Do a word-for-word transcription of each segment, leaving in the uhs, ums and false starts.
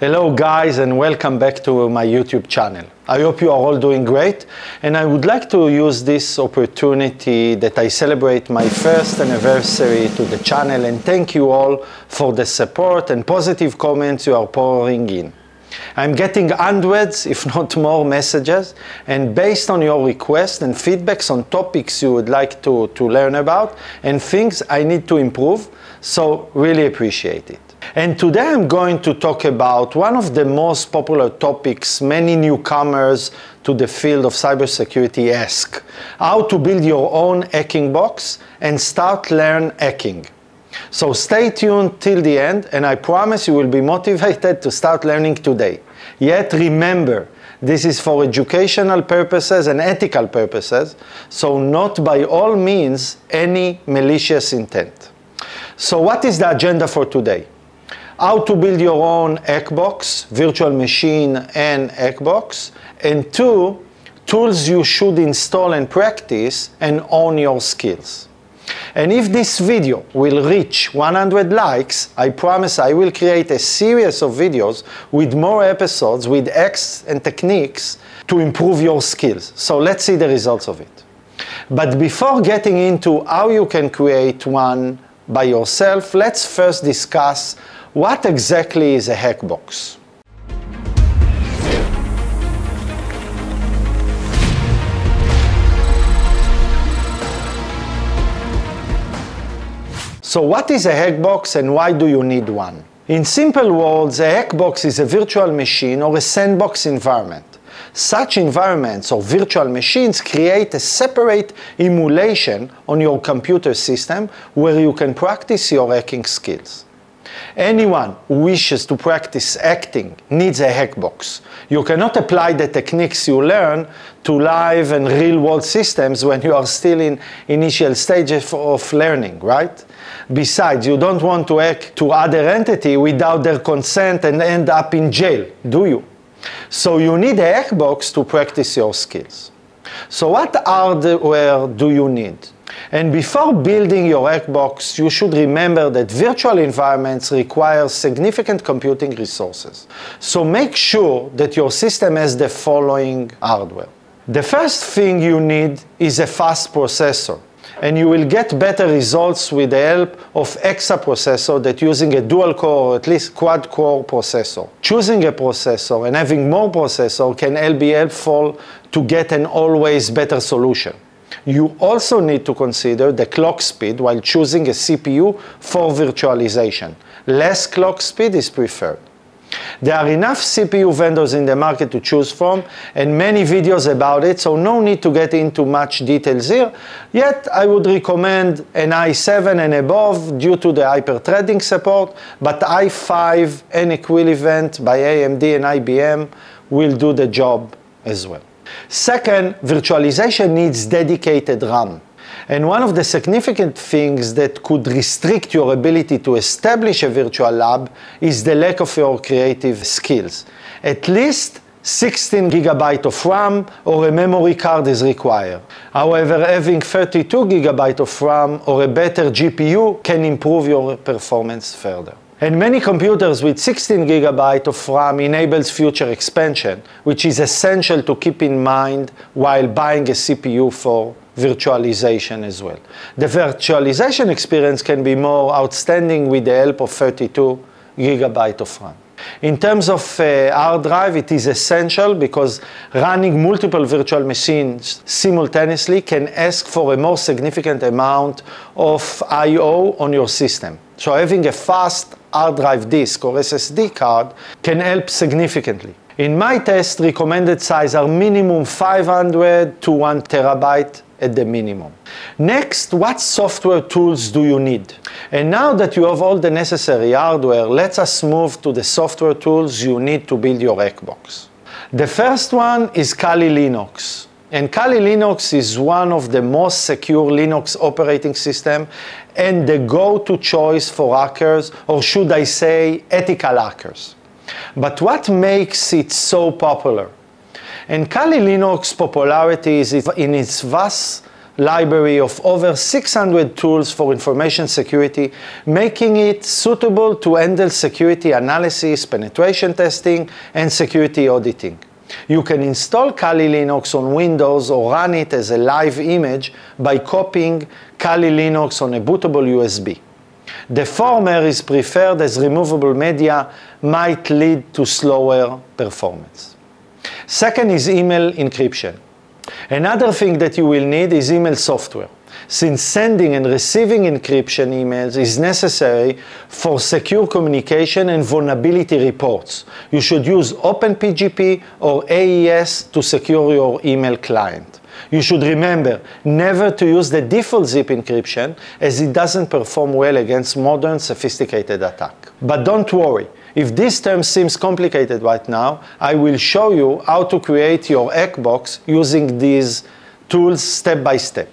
Hello guys, and welcome back to my YouTube channel. I hope you are all doing great, and I would like to use this opportunity that I celebrate my first anniversary to the channel and thank you all for the support and positive comments you are pouring in. I'm getting hundreds, if not more, messages, and based on your requests and feedbacks on topics you would like to, to learn about and things I need to improve, so really appreciate it. And today I'm going to talk about one of the most popular topics many newcomers to the field of cybersecurity ask: how to build your own hacking box and start learn hacking. So stay tuned till the end, and I promise you will be motivated to start learning today. Yet remember, this is for educational purposes and ethical purposes, so not by all means any malicious intent. So what is the agenda for today? How to build your own hack box, virtual machine and hack box, and two, tools you should install and practice and own your skills. And if this video will reach one hundred likes, I promise I will create a series of videos with more episodes with hacks and techniques to improve your skills. So let's see the results of it. But before getting into how you can create one by yourself, let's first discuss what exactly is a hack box. So what is a hack box and why do you need one? In simple words, a hack box is a virtual machine or a sandbox environment. Such environments or virtual machines create a separate emulation on your computer system where you can practice your hacking skills. Anyone who wishes to practice hacking needs a hack box. You cannot apply the techniques you learn to live and real-world systems when you are still in initial stages of learning, right? Besides, you don't want to hack to other entity without their consent and end up in jail, do you? So you need a hack box to practice your skills. So what hardware do you need? And before building your hack box, you should remember that virtual environments require significant computing resources. So make sure that your system has the following hardware. The first thing you need is a fast processor, and you will get better results with the help of hexa processor that using a dual core or at least quad core processor. Choosing a processor and having more processor can be helpful to get an always better solution. You also need to consider the clock speed while choosing a C P U for virtualization. Less clock speed is preferred. There are enough C P U vendors in the market to choose from and many videos about it, so no need to get into much details here, yet I would recommend an i seven and above due to the hyper-threading support, but i five and equivalent by A M D and I B M will do the job as well. Second, virtualization needs dedicated RAM. And one of the significant things that could restrict your ability to establish a virtual lab is the lack of your creative skills. At least sixteen gigabytes of RAM or a memory card is required. However, having thirty-two gigabytes of RAM or a better G P U can improve your performance further. And many computers with sixteen gigabytes of RAM enables future expansion, which is essential to keep in mind while buying a C P U for virtualization as well. The virtualization experience can be more outstanding with the help of thirty-two gigabytes of RAM. In terms of uh, hard drive, it is essential because running multiple virtual machines simultaneously can ask for a more significant amount of I O on your system. So having a fast hard drive disk or S S D card can help significantly. In my test, recommended size are minimum five hundred to one terabyte at the minimum. Next, what software tools do you need? And now that you have all the necessary hardware, let us move to the software tools you need to build your hack box. The first one is Kali Linux. And Kali Linux is one of the most secure Linux operating system and the go-to choice for hackers, or should I say ethical hackers. But what makes it so popular? And Kali Linux popularity is in its vast library of over six hundred tools for information security, making it suitable to handle security analysis, penetration testing, and security auditing. You can install Kali Linux on Windows or run it as a live image by copying Kali Linux on a bootable U S B. The former is preferred as removable media might lead to slower performance. Second is email encryption. Another thing that you will need is email software, since sending and receiving encryption emails is necessary for secure communication and vulnerability reports. You should use Open P G P or A E S to secure your email client. You should remember never to use the default zip encryption, as it doesn't perform well against modern sophisticated attack. But don't worry. If this term seems complicated right now, I will show you how to create your hackbox using these tools step by step.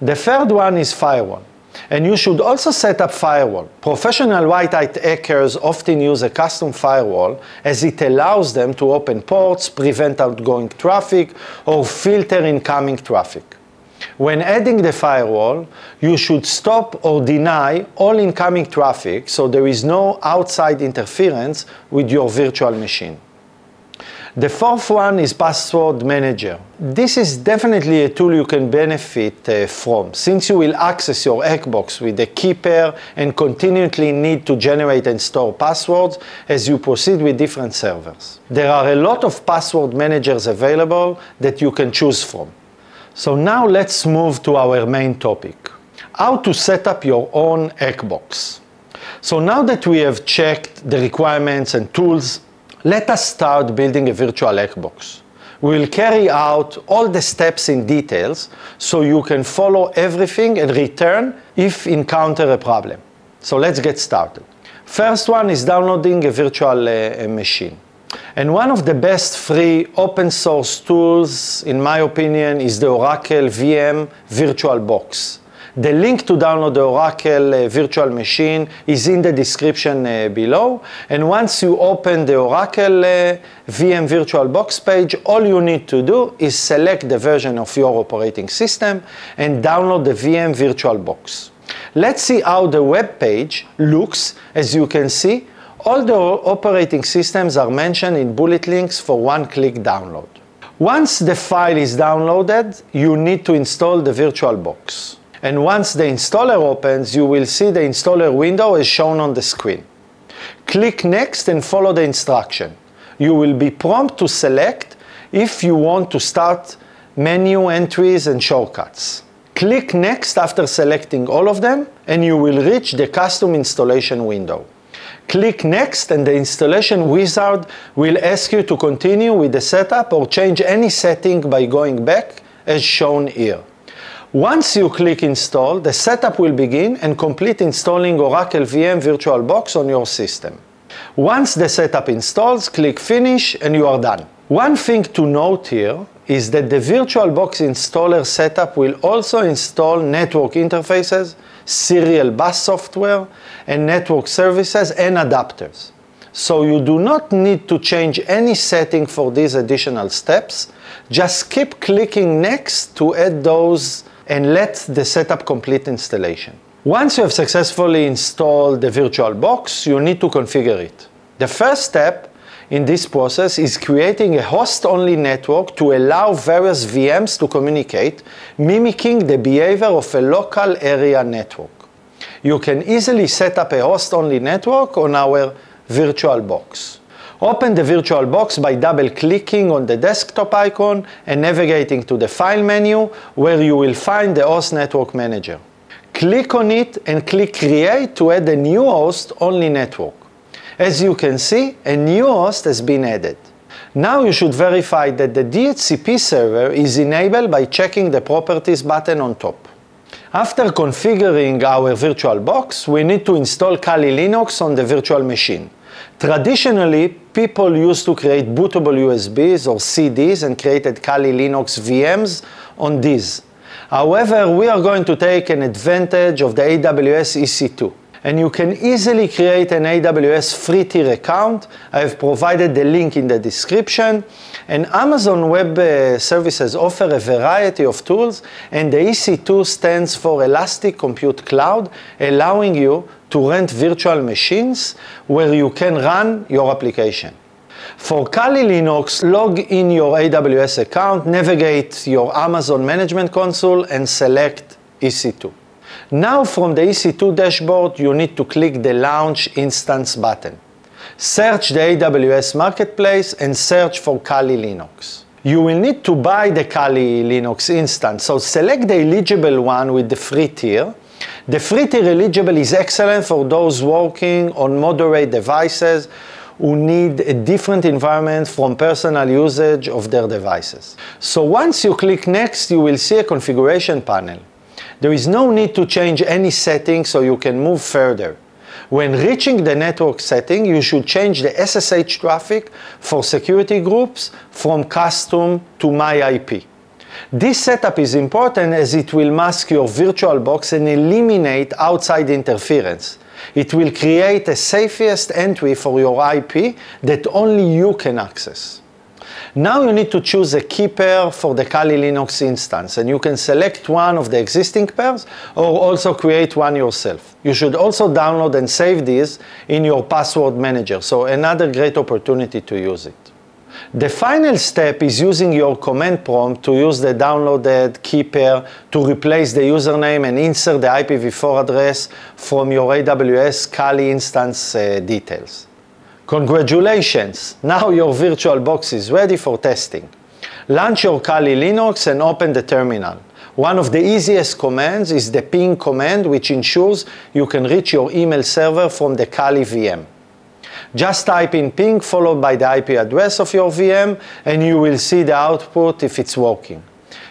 The third one is firewall. And you should also set up firewall. Professional white hat hackers often use a custom firewall, as it allows them to open ports, prevent outgoing traffic, or filter incoming traffic. When adding the firewall, you should stop or deny all incoming traffic, so there is no outside interference with your virtual machine. The fourth one is password manager. This is definitely a tool you can benefit uh, from, since you will access your hackbox with a key pair and continually need to generate and store passwords as you proceed with different servers. There are a lot of password managers available that you can choose from. So now let's move to our main topic, how to set up your own hackbox. So now that we have checked the requirements and tools, let us start building a virtual hackbox. We will carry out all the steps in details, so you can follow everything and return if you encounter a problem. So let's get started. First one is downloading a virtual uh, machine. And one of the best free open source tools, in my opinion, is the Oracle V M VirtualBox. The link to download the Oracle uh, virtual machine is in the description uh, below. And once you open the Oracle uh, V M VirtualBox page, all you need to do is select the version of your operating system and download the V M VirtualBox. Let's see how the web page looks. As you can see, all the operating systems are mentioned in bullet links for one-click download. Once the file is downloaded, you need to install the VirtualBox. And once the installer opens, you will see the installer window as shown on the screen. Click Next and follow the instruction. You will be prompted to select if you want to start menu entries and shortcuts. Click Next after selecting all of them, and you will reach the custom installation window. Click Next and the installation wizard will ask you to continue with the setup or change any setting by going back as shown here. Once you click Install, the setup will begin and complete installing Oracle V M VirtualBox on your system. Once the setup installs, click Finish and you are done. One thing to note here is that the VirtualBox installer setup will also install network interfaces, serial bus software, and network services and adapters. So you do not need to change any setting for these additional steps. Just keep clicking Next to add those and let the setup complete installation. Once you have successfully installed the VirtualBox, you need to configure it. The first step in this process is creating a host-only network to allow various V Ms to communicate, mimicking the behavior of a local area network. You can easily set up a host-only network on our VirtualBox. Open the VirtualBox by double-clicking on the desktop icon and navigating to the File menu, where you will find the Host Network Manager. Click on it and click Create to add a new host-only network. As you can see, a new host has been added. Now you should verify that the D H C P server is enabled by checking the Properties button on top. After configuring our VirtualBox, we need to install Kali Linux on the virtual machine. Traditionally, people used to create bootable U S Bs or C Ds and created Kali Linux V Ms on these. However, we are going to take an advantage of the A W S E C two. and you can easily create an A W S free tier account. I have provided the link in the description. And Amazon Web uh, Services offer a variety of tools, and the E C two stands for Elastic Compute Cloud, allowing you to rent virtual machines where you can run your application. For Kali Linux, log in your A W S account, navigate your Amazon Management Console, and select E C two. Now from the E C two dashboard, you need to click the Launch Instance button. Search the A W S Marketplace and search for Kali Linux. You will need to buy the Kali Linux instance, so select the eligible one with the free tier. The free tier eligible is excellent for those working on moderate devices who need a different environment from personal usage of their devices. So once you click Next, you will see a configuration panel. There is no need to change any setting, so you can move further. When reaching the network setting, you should change the S S H traffic for security groups from custom to my I P. This setup is important as it will mask your VirtualBox and eliminate outside interference. It will create a safest entry for your I P that only you can access. Now you need to choose a key pair for the Kali Linux instance, and you can select one of the existing pairs or also create one yourself. You should also download and save these in your password manager, so another great opportunity to use it. The final step is using your command prompt to use the downloaded key pair to replace the username and insert the I P v four address from your A W S Kali instance uh, details. Congratulations! Now your VirtualBox is ready for testing. Launch your Kali Linux and open the terminal. One of the easiest commands is the ping command, which ensures you can reach your email server from the Kali V M. Just type in ping followed by the I P address of your V M, and you will see the output if it's working.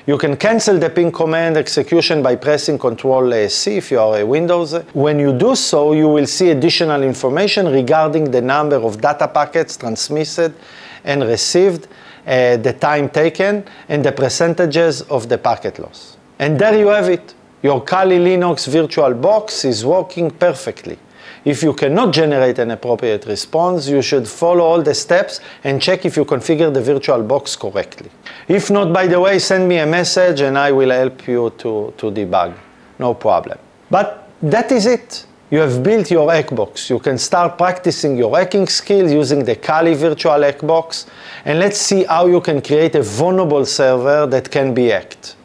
You can cancel the ping command execution by pressing control C if you are a Windows. When you do so, you will see additional information regarding the number of data packets transmitted and received, uh, the time taken, and the percentages of the packet loss. And there you have it. Your Kali Linux VirtualBox is working perfectly. If you cannot generate an appropriate response, you should follow all the steps and check if you configure the VirtualBox correctly. If not, by the way, send me a message and I will help you to, to debug. No problem. But that is it. You have built your HackBox. You can start practicing your hacking skills using the Kali Virtual HackBox. And let's see how you can create a vulnerable server that can be hacked.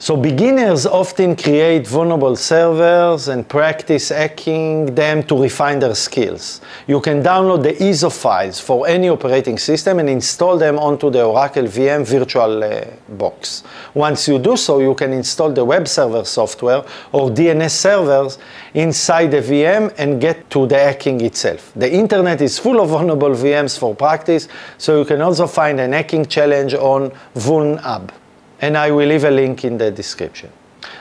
So beginners often create vulnerable servers and practice hacking them to refine their skills. You can download the I S O files for any operating system and install them onto the Oracle V M VirtualBox. Once you do so, you can install the web server software or D N S servers inside the V M and get to the hacking itself. The internet is full of vulnerable V Ms for practice, so you can also find an hacking challenge on VulnHub. And I will leave a link in the description.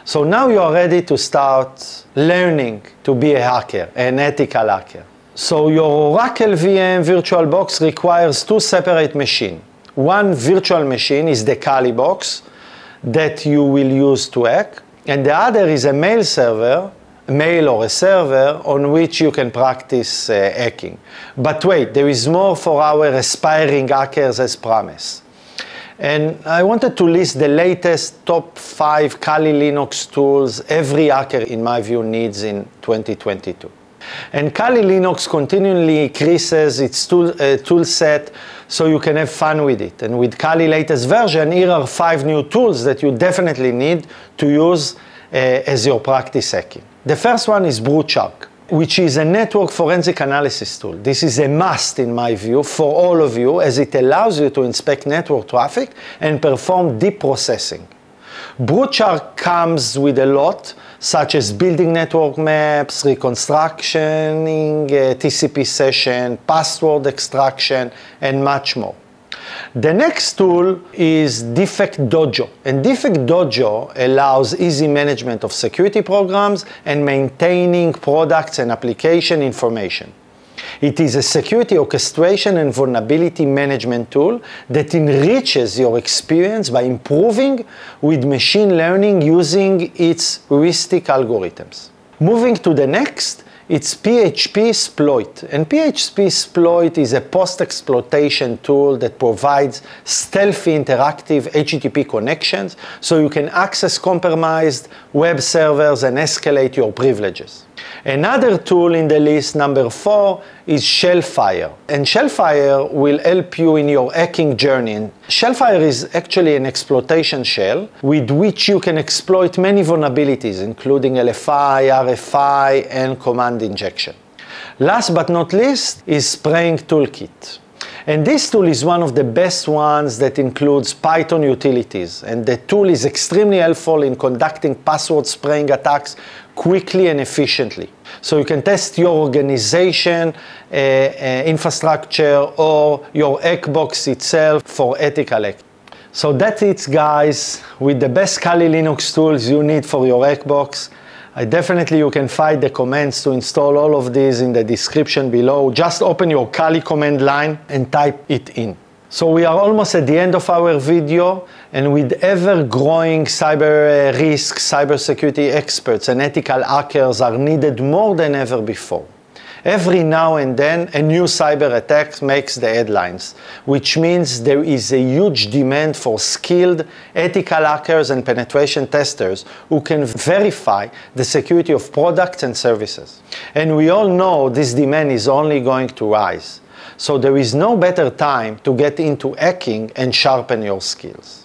So now you are ready to start learning to be a hacker, an ethical hacker. So your Oracle V M VirtualBox requires two separate machines. One virtual machine is the Kali box that you will use to hack, and the other is a mail server, mail or a server on which you can practice uh, hacking. But wait, there is more for our aspiring hackers as promised. And I wanted to list the latest top five Kali Linux tools every hacker, in my view, needs in twenty twenty-two. And Kali Linux continually increases its tool, uh, tool set, so you can have fun with it. And with Kali latest version, here are five new tools that you definitely need to use uh, as your practice hacking. The first one is BruteShark, which is a network forensic analysis tool. This is a must, in my view, for all of you, as it allows you to inspect network traffic and perform deep processing. BruteShark comes with a lot, such as building network maps, reconstructioning a T C P session, password extraction, and much more. The next tool is Defect Dojo, and Defect Dojo allows easy management of security programs and maintaining products and application information. It is a security orchestration and vulnerability management tool that enriches your experience by improving with machine learning using its heuristic algorithms. Moving to the next It's PHPSploit, and PHPSploit is a post-exploitation tool that provides stealthy interactive H T T P connections so you can access compromised web servers and escalate your privileges. Another tool in the list, number four, is Shellfire. And Shellfire will help you in your hacking journey. Shellfire is actually an exploitation shell with which you can exploit many vulnerabilities, including L F I, R F I, and command injection. Last but not least is Spraying Toolkit. And this tool is one of the best ones that includes Python utilities, and the tool is extremely helpful in conducting password spraying attacks quickly and efficiently. So you can test your organization, uh, uh, infrastructure, or your Hackbox itself for ethical act. So that's it, guys, with the best Kali Linux tools you need for your Hackbox. I definitely, you can find the commands to install all of these in the description below. Just open your Kali command line and type it in. So we are almost at the end of our video, and with ever-growing cyber risk, cybersecurity experts and ethical hackers are needed more than ever before. Every now and then, a new cyber attack makes the headlines, which means there is a huge demand for skilled ethical hackers and penetration testers who can verify the security of products and services. And we all know this demand is only going to rise. So there is no better time to get into hacking and sharpen your skills.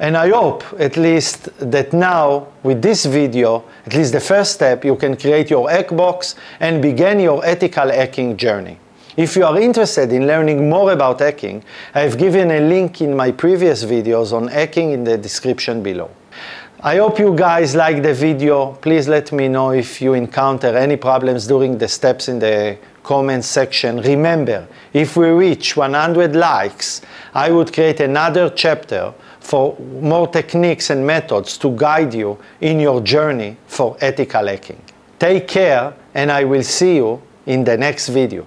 And I hope, at least, that now, with this video, at least the first step, you can create your Hackbox and begin your ethical hacking journey. If you are interested in learning more about hacking, I've given a link in my previous videos on hacking in the description below. I hope you guys liked the video. Please let me know if you encounter any problems during the steps in the comments section. Remember, if we reach one hundred likes, I would create another chapter for more techniques and methods to guide you in your journey for ethical hacking. Take care, and I will see you in the next video.